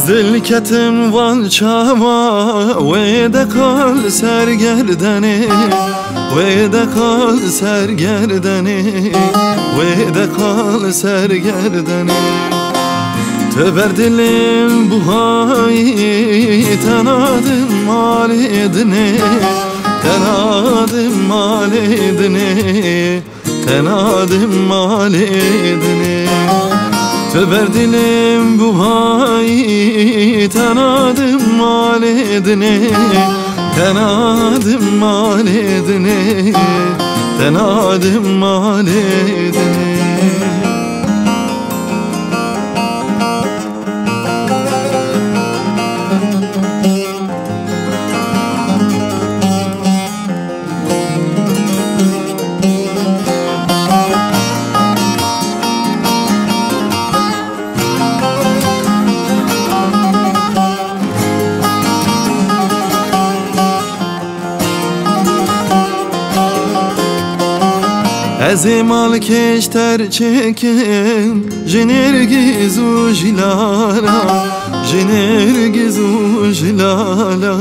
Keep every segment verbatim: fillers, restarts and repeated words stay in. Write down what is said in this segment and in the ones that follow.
Ez dil ketim van çava ve de kal sergerdeni, ve de kal sergerdeni, ve de kal sergerdeni. Töber dilim bu hayi tenadım mal edini, tenadım mal edini, tenadım mal edini. Töber dilim bu hayi tenadım mal edini, tenadım mal edini, tenadım mal edini. Ezimal keşter çekim jenir gizu jilala, jenir gizu jilala,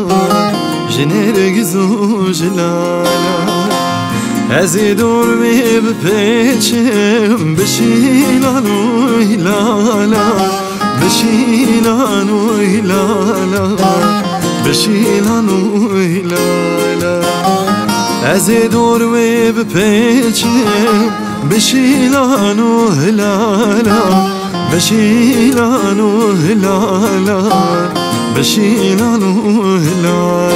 jenir gizu jilala. Ezi dur vib peçim beşilanu hilala, beşilanu hilala, beşilanu hilala. Ez dur ve peçim beşilanu hilala, beşilanu hilala, beşilanu hilala.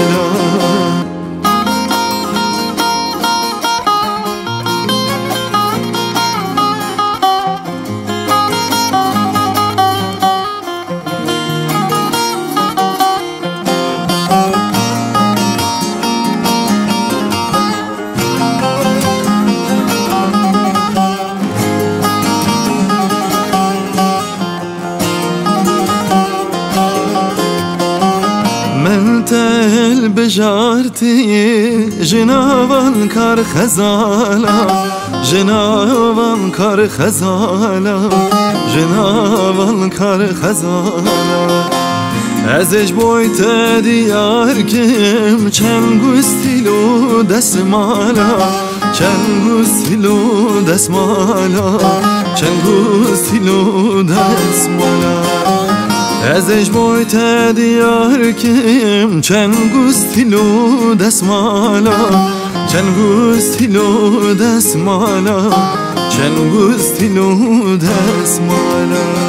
El bejarti jinavan kar khazala, jinavan kar khazala, jinavan kar khazala. Ezej boyte diyar kim çengustilu desmala, çengustilu desmala, çengustilu desmala. Ezej boyte diyar kim çengustilu desmala, çengustilu desmala, çengustilu desmala.